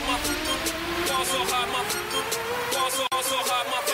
hot, mother. Y'all so hot, mother. Y'all so hot, mother.